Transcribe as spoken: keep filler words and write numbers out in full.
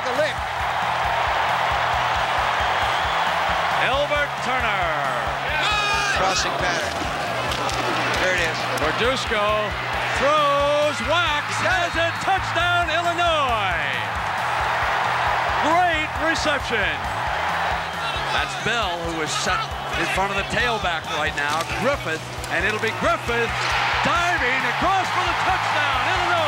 to the lip. Elbert Turner. Yes. Crossing pattern. There it is. Verduzco throws, whacks, has a touchdown, Illinois. Great reception. That's Bell, who is set in front of the tailback right now. Griffith, and it'll be Griffith diving across for the touchdown, Illinois.